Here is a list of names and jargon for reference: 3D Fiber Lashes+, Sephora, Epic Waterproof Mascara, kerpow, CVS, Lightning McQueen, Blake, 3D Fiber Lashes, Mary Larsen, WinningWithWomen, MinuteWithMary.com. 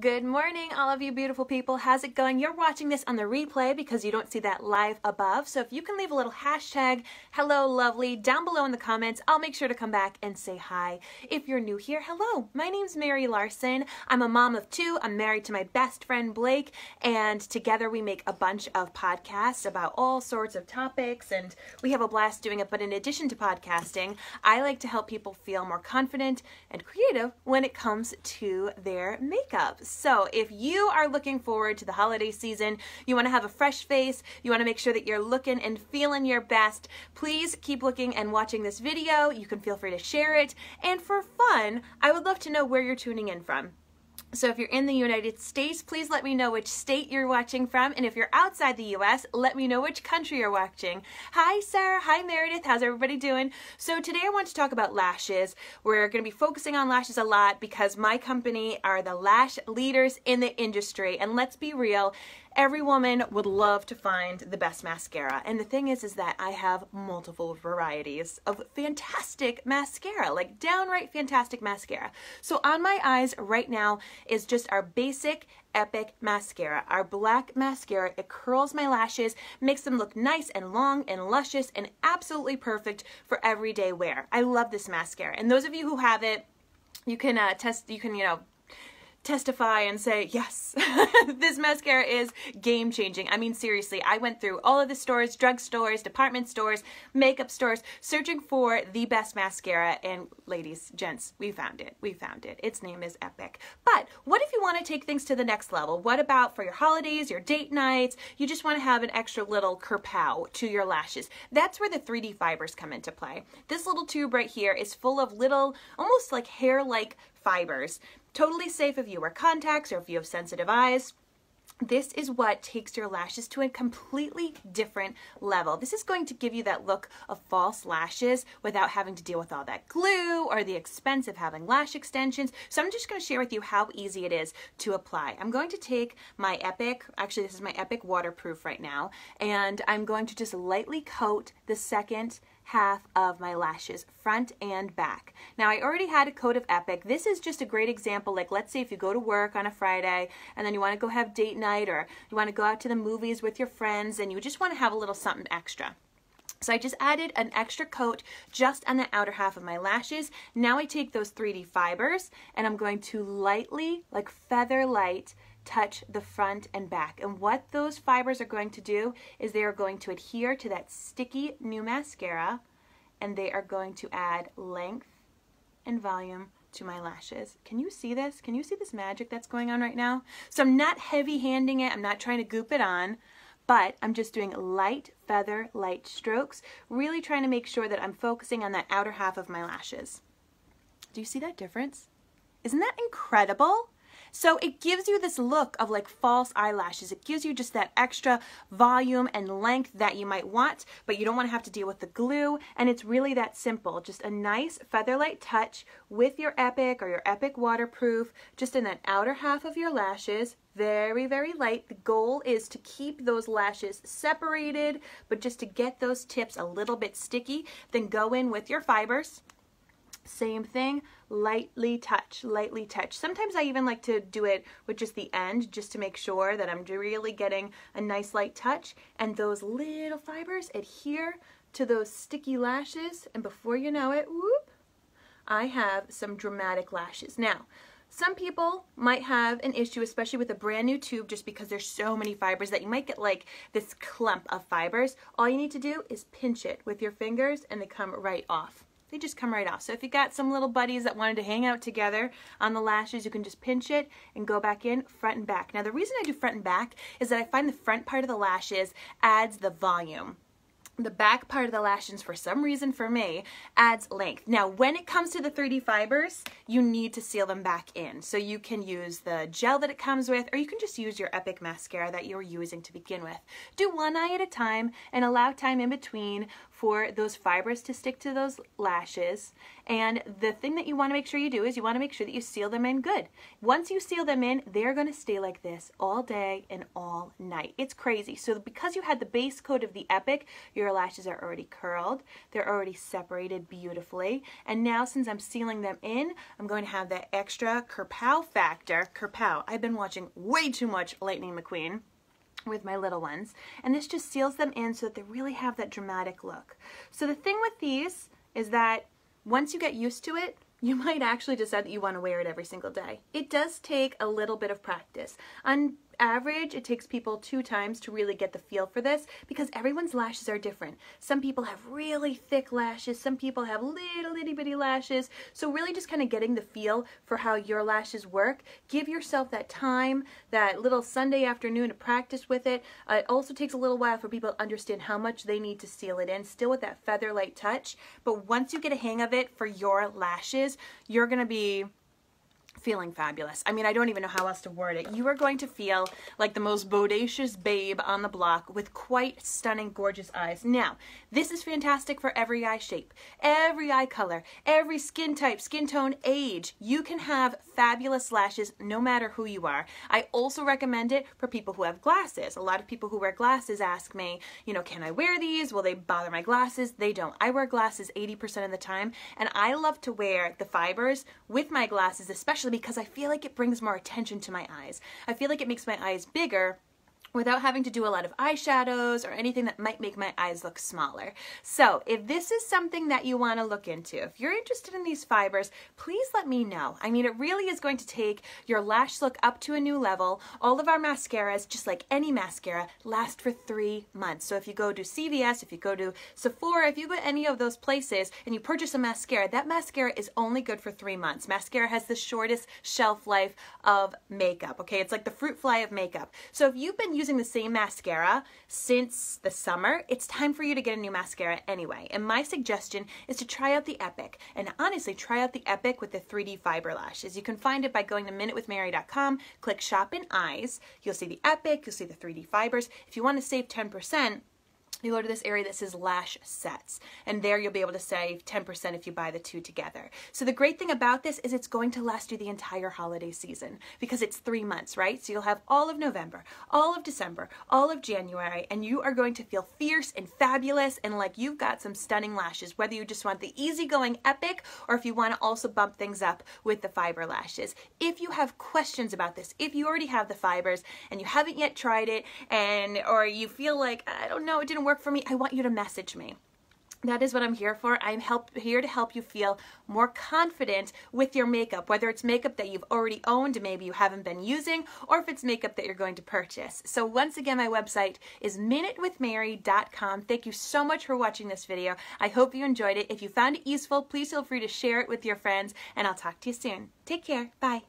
Good morning, all of you beautiful people. How's it going? You're watching this on the replay because you don't see that live above. So if you can leave a little hashtag hello lovely down below in the comments, I'll make sure to come back and say hi. If you're new here, hello. My name's Mary Larsen. I'm a mom of two. I'm married to my best friend Blake, and together we make a bunch of podcasts about all sorts of topics, and we have a blast doing it. But in addition to podcasting, I like to help people feel more confident and creative when it comes to their makeup. So if you are looking forward to the holiday season, you want to have a fresh face, you want to make sure that you're looking and feeling your best, please keep looking and watching this video. You can feel free to share it. And for fun, I would love to know where you're tuning in from. So if you're in the United States, please let me know which state you're watching from. And if you're outside the US, let me know which country you're watching. Hi, Sarah. Hi, Meredith. How's everybody doing? So today I want to talk about lashes. We're going to be focusing on lashes a lot because my company are the lash leaders in the industry. And let's be real, every woman would love to find the best mascara. And the thing is that I have multiple varieties of fantastic mascara, like downright fantastic mascara. So on my eyes right now is just our basic Epic mascara, our black mascara. It curls my lashes, makes them look nice and long and luscious and absolutely perfect for everyday wear. I love this mascara. And those of you who have it, you can testify and say, yes, this mascara is game changing. I mean, seriously, I went through all of the stores, drugstores, department stores, makeup stores, searching for the best mascara, and ladies, gents, we found it. We found it. Its name is Epic. But what if you want to take things to the next level? What about for your holidays, your date nights? You just want to have an extra little kerpow to your lashes. That's where the 3D fibers come into play. This little tube right here is full of little, almost like hair-like fibers. Totally safe if you wear contacts or if you have sensitive eyes. This is what takes your lashes to a completely different level. This is going to give you that look of false lashes without having to deal with all that glue or the expense of having lash extensions. So I'm just going to share with you how easy it is to apply. I'm going to take my Epic, actually this is my Epic Waterproof right now, and I'm going to just lightly coat the second half of my lashes, front and back. Now I already had a coat of Epic. This is just a great example, like let's say if you go to work on a Friday and then you want to go have date night or you want to go out to the movies with your friends and you just want to have a little something extra. So I just added an extra coat just on the outer half of my lashes. Now I take those 3D fibers and I'm going to lightly, like feather light, touch the front and back. And what those fibers are going to do is they are going to adhere to that sticky new mascara, and they are going to add length and volume to my lashes. Can you see this? Can you see this magic that's going on right now? So I'm not heavy-handing it. I'm not trying to goop it on, but I'm just doing light feather, light strokes, really trying to make sure that I'm focusing on that outer half of my lashes. Do you see that difference? Isn't that incredible? So it gives you this look of like false eyelashes. It gives you just that extra volume and length that you might want, but you don't want to have to deal with the glue. And it's really that simple. Just a nice featherlight touch with your Epic or your Epic Waterproof, just in that outer half of your lashes. Very, very light. The goal is to keep those lashes separated, but just to get those tips a little bit sticky. Then go in with your fibers. Same thing, lightly touch, lightly touch. Sometimes I even like to do it with just the end, just to make sure that I'm really getting a nice light touch. And those little fibers adhere to those sticky lashes, and before you know it, whoop, I have some dramatic lashes. Now, some people might have an issue, especially with a brand new tube, just because there's so many fibers that you might get like this clump of fibers. All you need to do is pinch it with your fingers and they come right off. They just come right off. So if you got some little buddies that wanted to hang out together on the lashes, you can just pinch it and go back in front and back. Now the reason I do front and back is that I find the front part of the lashes adds the volume. The back part of the lashes, for some reason for me, adds length. Now, when it comes to the 3D fibers, you need to seal them back in. So you can use the gel that it comes with, or you can just use your Epic mascara that you're using to begin with. Do one eye at a time and allow time in between for those fibers to stick to those lashes. And the thing that you want to make sure you do is you want to make sure that you seal them in good. Once you seal them in, they're going to stay like this all day and all night. It's crazy. So because you had the base coat of the Epic, your lashes are already curled. They're already separated beautifully. And now since I'm sealing them in, I'm going to have that extra kerpow factor. Kerpow. I've been watching way too much Lightning McQueen with my little ones, and this just seals them in so that they really have that dramatic look. So the thing with these is that once you get used to it, you might actually decide that you want to wear it every single day. It does take a little bit of practice. On average, it takes people 2 times to really get the feel for this because everyone's lashes are different. Some people have really thick lashes, some people have little itty bitty lashes. So really just kind of getting the feel for how your lashes work. Give yourself that time, that little Sunday afternoon to practice with it. It also takes a little while for people to understand how much they need to seal it in, still with that feather light touch. But once you get a hang of it for your lashes, you're going to be feeling fabulous. I mean, I don't even know how else to word it. You are going to feel like the most bodacious babe on the block with quite stunning, gorgeous eyes. Now, this is fantastic for every eye shape, every eye color, every skin type, skin tone, age. You can have fabulous lashes no matter who you are. I also recommend it for people who have glasses. A lot of people who wear glasses ask me, you know, can I wear these? Will they bother my glasses? They don't. I wear glasses 80% of the time, and I love to wear the fibers with my glasses, especially because I feel like it brings more attention to my eyes. I feel like it makes my eyes bigger without having to do a lot of eyeshadows or anything that might make my eyes look smaller. So if this is something that you want to look into, if you're interested in these fibers, please let me know. I mean, it really is going to take your lash look up to a new level. All of our mascaras, just like any mascara, last for 3 months. So if you go to CVS, if you go to Sephora, if you go to any of those places and you purchase a mascara, that mascara is only good for 3 months. Mascara has the shortest shelf life of makeup, okay? It's like the fruit fly of makeup. So if you've been using the same mascara since the summer, it's time for you to get a new mascara anyway. And my suggestion is to try out the Epic. And honestly, try out the Epic with the 3D Fiber Lashes. You can find it by going to MinuteWithMary.com, click Shop and Eyes. You'll see the Epic, you'll see the 3D Fibers. If you want to save 10%, you go to this area that says Lash Sets, and there you'll be able to save 10% if you buy the two together. So the great thing about this is it's going to last you the entire holiday season because it's 3 months, right? So you'll have all of November, all of December, all of January, and you are going to feel fierce and fabulous and like you've got some stunning lashes, whether you just want the easygoing Epic or if you want to also bump things up with the fiber lashes. If you have questions about this, if you already have the fibers and you haven't yet tried it, and or you feel like, I don't know, it didn't work for me, I want you to message me. That is what I'm here for. I'm here to help you feel more confident with your makeup, whether it's makeup that you've already owned and maybe you haven't been using, or if it's makeup that you're going to purchase. So once again, my website is MinuteWithMary.com. Thank you so much for watching this video. I hope you enjoyed it. If you found it useful, please feel free to share it with your friends, and I'll talk to you soon. Take care. Bye.